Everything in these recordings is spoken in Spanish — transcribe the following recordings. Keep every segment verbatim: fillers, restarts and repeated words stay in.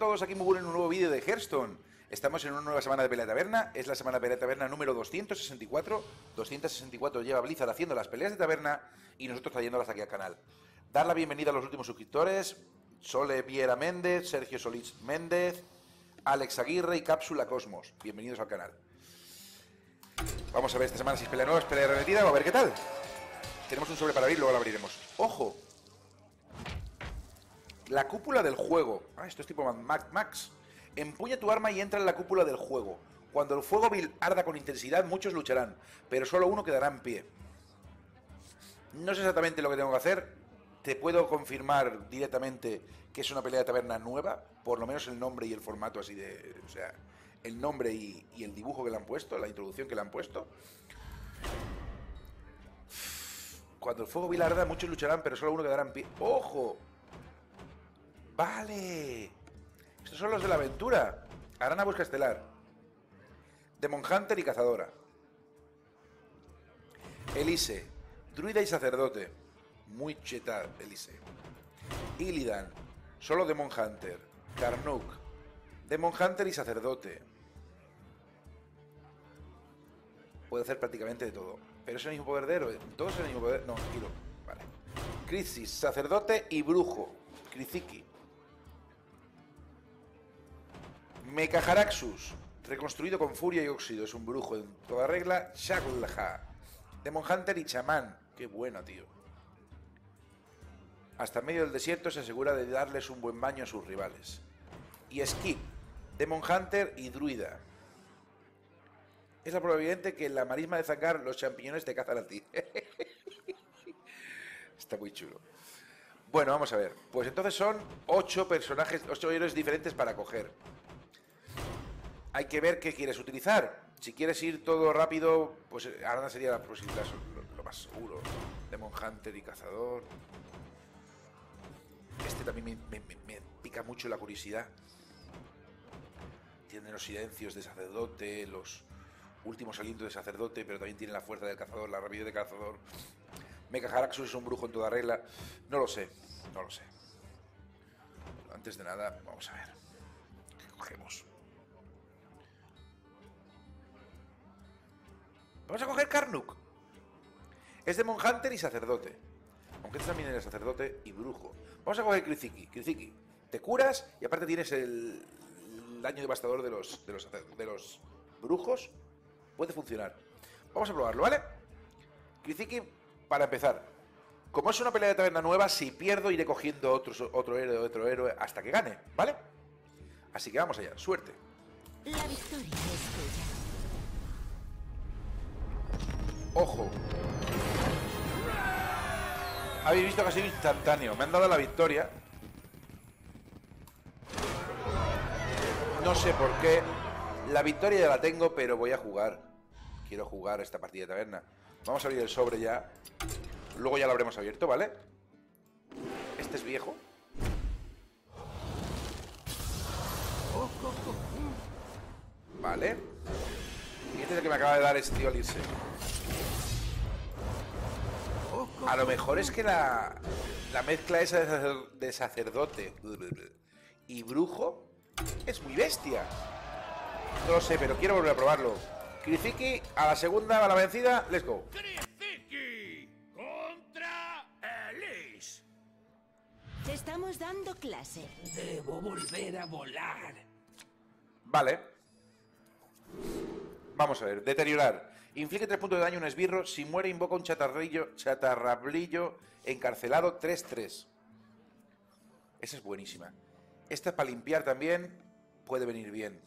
todos, aquí Mugul en un nuevo vídeo de Hearthstone. Estamos en una nueva semana de Pelea de Taberna, es la semana de Pelea de Taberna número doscientos sesenta y cuatro. doscientos sesenta y cuatro lleva Blizzard haciendo las peleas de taberna y nosotros trayéndolas aquí al canal. Dar la bienvenida a los últimos suscriptores, Sole Viera Méndez, Sergio Solís Méndez, Alex Aguirre y Cápsula Cosmos. Bienvenidos al canal. Vamos a ver esta semana si es pelea nueva, es pelea repetida, a ver qué tal. Tenemos un sobre para abrir, luego lo abriremos. ¡Ojo! La cúpula del juego. Ah, esto es tipo Mad Max. Empuña tu arma y entra en la cúpula del juego. Cuando el fuego vil arda con intensidad, muchos lucharán, pero solo uno quedará en pie. No sé exactamente lo que tengo que hacer. Te puedo confirmar directamente que es una pelea de taberna nueva. Por lo menos el nombre y el formato así de... O sea, el nombre y, y el dibujo que le han puesto, la introducción que le han puesto. Cuando el fuego vil arda, muchos lucharán, pero solo uno quedará en pie. ¡Ojo! ¡Vale! Estos son los de la aventura. Arana busca estelar. Demon Hunter y cazadora. Elise. Druida y sacerdote. Muy cheta, Elise. Illidan. Solo Demon Hunter. Karnuk. Demon Hunter y sacerdote. Puede hacer prácticamente de todo. ¿Pero es el mismo poder de héroe? ¿Todos es el mismo poder? No, tiro. Vale. Kriziki, sacerdote y brujo. Kriziki. Mecha-Jaraxxus, reconstruido con furia y óxido, es un brujo en toda regla. Shagulha, Demon Hunter y chamán. Qué bueno, tío. Hasta medio del desierto se asegura de darles un buen baño a sus rivales. Y Skip, Demon Hunter y druida. Es la probabilidad que en la marisma de Zangar los champiñones te cazan a ti. Está muy chulo. Bueno, vamos a ver. Pues entonces son ocho personajes, ocho héroes diferentes para coger. Hay que ver qué quieres utilizar. Si quieres ir todo rápido, pues Arana sería la posibilidad, lo, lo más seguro. Demon Hunter y cazador. Este también me, me, me pica mucho la curiosidad. Tiene los silencios de sacerdote, los últimos alientos de sacerdote, pero también tiene la fuerza del cazador, la rapidez del cazador. Mecha-Jaraxxus es un brujo en toda regla. No lo sé, no lo sé. Antes de nada, vamos a ver qué cogemos. Vamos a coger Karnuk. Es Demon Hunter y sacerdote. Aunque este también era sacerdote y brujo. Vamos a coger Kriziki. Kriziki, te curas y aparte tienes el, el daño devastador de los, de, los, de los brujos. Puede funcionar. Vamos a probarlo, ¿vale? Kriziki, para empezar. Como es una pelea de taberna nueva, si pierdo iré cogiendo otro, otro héroe, otro héroe, hasta que gane, ¿vale? Así que vamos allá. Suerte. La victoria es tuya. Ojo. Habéis visto que ha sido instantáneo. Me han dado la victoria. No sé por qué. La victoria ya la tengo, pero voy a jugar. Quiero jugar esta partida de taberna. Vamos a abrir el sobre ya. Luego ya lo habremos abierto, ¿vale? Este es viejo. Vale. Y este es el que me acaba de dar este tío Elise. A lo mejor es que la, la mezcla esa de, sacer, de sacerdote y brujo es muy bestia. No lo sé, pero quiero volver a probarlo. Kriziki, a la segunda, a la vencida, let's go. Kriziki contra Elise. Te estamos dando clase. Debo volver a volar. Vale. Vamos a ver, deteriorar. Inflige tres puntos de daño a un esbirro. Si muere, invoca un chatarrillo, chatarrablillo encarcelado tres tres. Esa es buenísima. Esta es para limpiar también. Puede venir bien.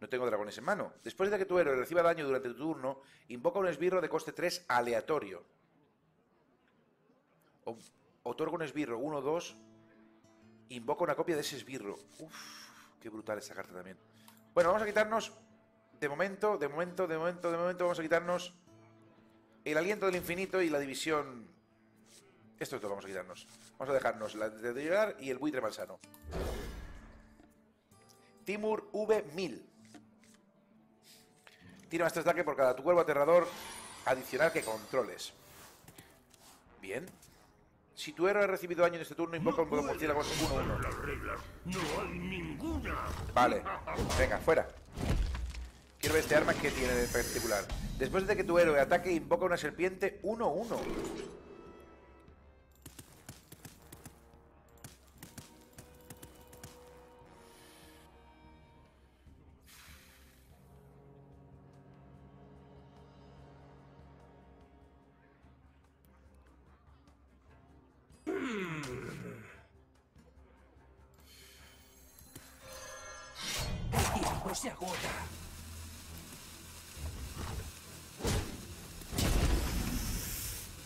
No tengo dragones en mano. Después de que tu héroe reciba daño durante tu turno, invoca un esbirro de coste tres aleatorio. O, otorga un esbirro uno dos. Invoca una copia de ese esbirro. Uff, qué brutal esa carta también. Bueno, vamos a quitarnos... De momento, de momento, de momento, de momento vamos a quitarnos el aliento del infinito y la división. Esto es lo que vamos a quitarnos. Vamos a dejarnos la de deteriorar y el buitre malsano. Timur V mil. Tira más tres ataque por cada tu cuervo aterrador adicional que controles. Bien. Si tu héroe ha recibido daño en este turno, invoca no un poco murciélago a su uno uno. No hay ninguna. Vale, venga, fuera. Quiero ver este arma que tiene de particular. Después de que tu héroe ataque, invoca una serpiente uno uno. Se agota.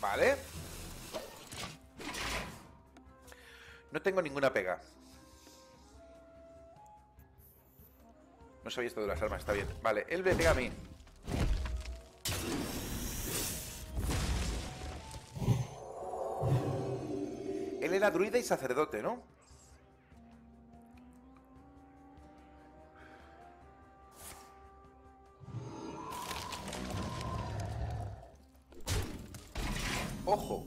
Vale. No tengo ninguna pega. No sabía esto de las armas, está bien. Vale, él me pega a mí. Él era druida y sacerdote, ¿no? ¡Ojo!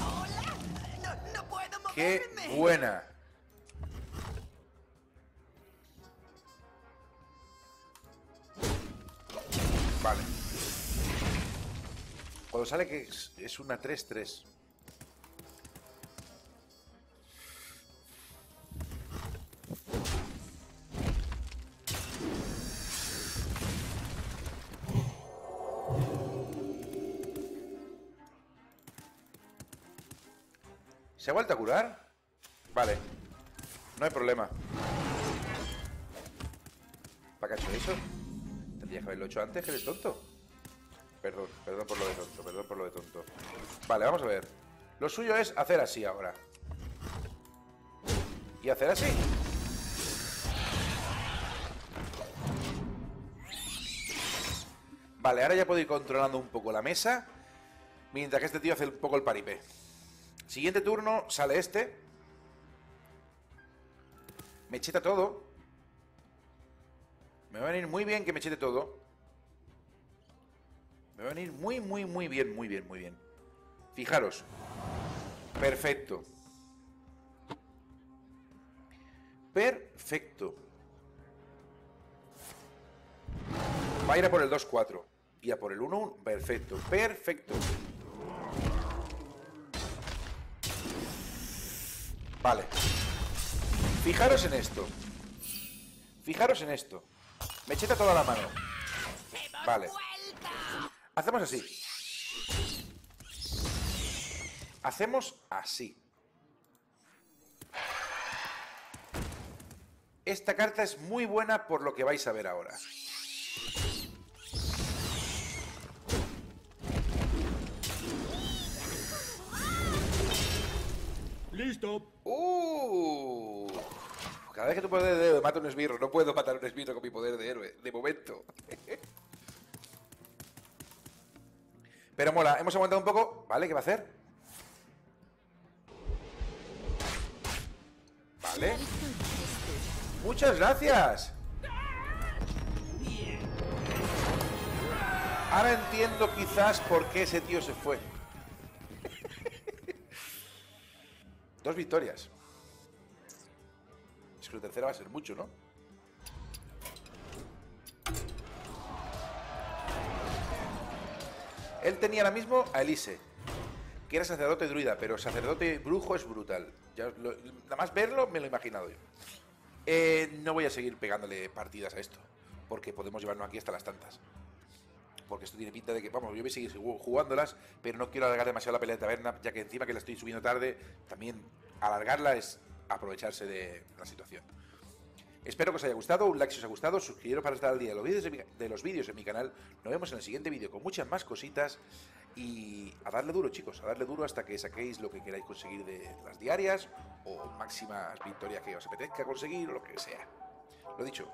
¡Hola! ¡No, no puedo moverme! ¡Qué buena! Vale. Cuando sale que es una tres tres. ¿Se ha vuelto a curar? Vale. No hay problema. ¿Para qué ha hecho eso? Tendría que haberlo hecho antes, que eres tonto. Perdón, perdón por lo de tonto, perdón por lo de tonto. Vale, vamos a ver. Lo suyo es hacer así ahora. Y hacer así. Vale, ahora ya puedo ir controlando un poco la mesa. Mientras que este tío hace un poco el paripé. Siguiente turno, sale este. Me cheta todo. Me va a venir muy bien que me chete todo. Me va a venir muy, muy, muy bien, muy bien, muy bien. Fijaros. Perfecto. Perfecto. Va a ir a por el dos cuatro. Y a por el uno uno. Perfecto, perfecto. Vale. Fijaros en esto. Fijaros en esto. Me cheta toda la mano. Vale. Hacemos así. Hacemos así. Esta carta es muy buena por lo que vais a ver ahora. ¡Listo! ¡Uh! Cada vez que tu poder de héroe mata un esbirro, no puedo matar un esbirro con mi poder de héroe, de momento. Pero mola, hemos aguantado un poco. Vale, ¿qué va a hacer? Vale. ¡Muchas gracias! Ahora entiendo quizás por qué ese tío se fue. Dos victorias. Es que la tercera va a ser mucho, ¿no? Él tenía ahora mismo a Elise, que era sacerdote y druida, pero sacerdote y brujo es brutal. Ya lo, nada más verlo me lo he imaginado yo. Eh, no voy a seguir pegándole partidas a esto, porque podemos llevarnos aquí hasta las tantas. Porque esto tiene pinta de que, vamos, yo voy a seguir jugándolas, pero no quiero alargar demasiado la pelea de taberna, ya que encima que la estoy subiendo tarde, también alargarla es aprovecharse de la situación. Espero que os haya gustado, un like si os ha gustado, suscribiros para estar al día de los vídeos de, de los vídeos en mi canal. Nos vemos en el siguiente vídeo con muchas más cositas y a darle duro, chicos, a darle duro hasta que saquéis lo que queráis conseguir de las diarias o máximas victorias que os apetezca conseguir o lo que sea. Lo dicho,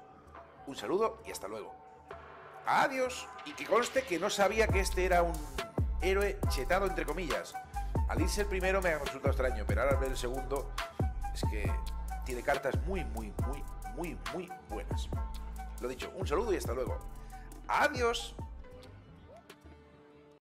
un saludo y hasta luego. Adiós. Y que conste que no sabía que este era un héroe chetado, entre comillas. Alice el primero me ha resultado extraño, pero ahora al ver el segundo es que tiene cartas muy, muy, muy, muy, muy buenas. Lo dicho, un saludo y hasta luego. ¡Adiós!